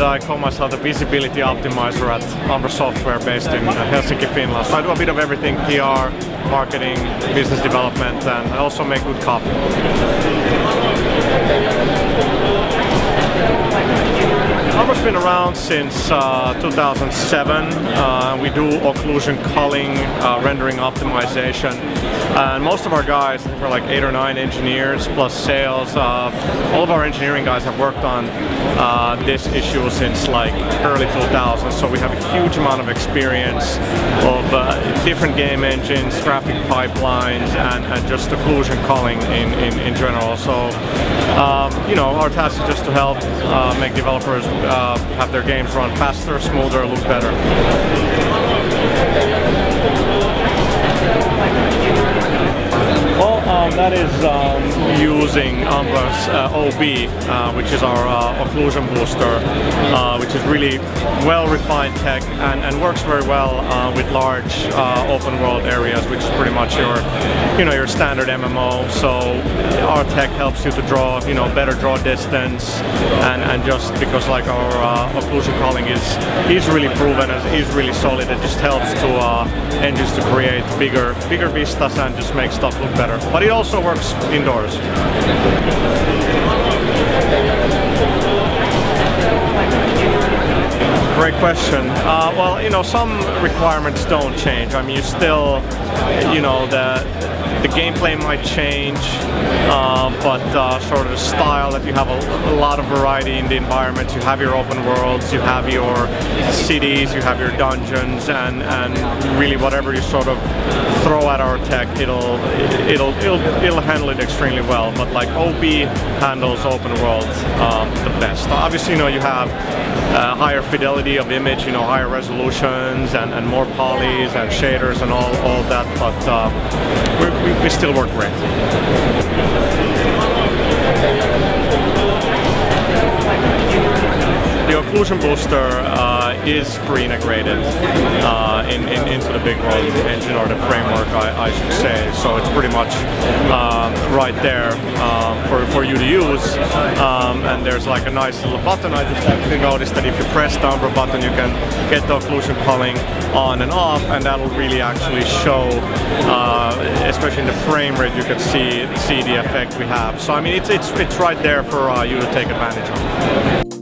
and I call myself the Visibility Optimizer at Umbra Software based in Helsinki, Finland. So I do a bit of everything: PR, marketing, business development, and I also make good copy. Umbra's been around since 2007. We do occlusion culling, rendering optimization, and most of our guys, I think we're like 8 or 9 engineers plus sales. All of our engineering guys have worked on this issue since like early 2000s, so we have a huge amount of experience of different game engines, graphic pipelines, and just occlusion culling in general. So you know, our task is just to help make developers have their games run faster, smoother, look better. Well, that is using Umbra's OB, which is our occlusion booster, which is really well-refined tech and works very well with large open-world areas, which is pretty much your, you know, your standard MMO. So our tech helps you to draw, you know, better draw distance, and just because like our occlusion culling is really proven and is really solid, it just helps to engines to create bigger vistas and just make stuff look better. But it also works indoors. Great question. Well, you know, some requirements don't change. I mean, you still, you know, the gameplay might change, but sort of the style, that you have a lot of variety in the environments. You have your open worlds, you have your cities, you have your dungeons, and really whatever you sort of throw at our tech, it'll handle it extremely well. But like OB handles open worlds the best. Obviously, you know, you have higher fidelity of image, you know, higher resolutions, and more polys and shaders and all that, but we still work great. The occlusion booster is pre-integrated into the BigWorld engine, or the framework, I should say. So it's pretty much right there for you to use. And there's like a nice little button. I just actually noticed that if you press the Umbra button, you can get the occlusion culling on and off, and that'll really actually show, especially in the frame rate, you can see the effect we have. So I mean, it's right there for you to take advantage of.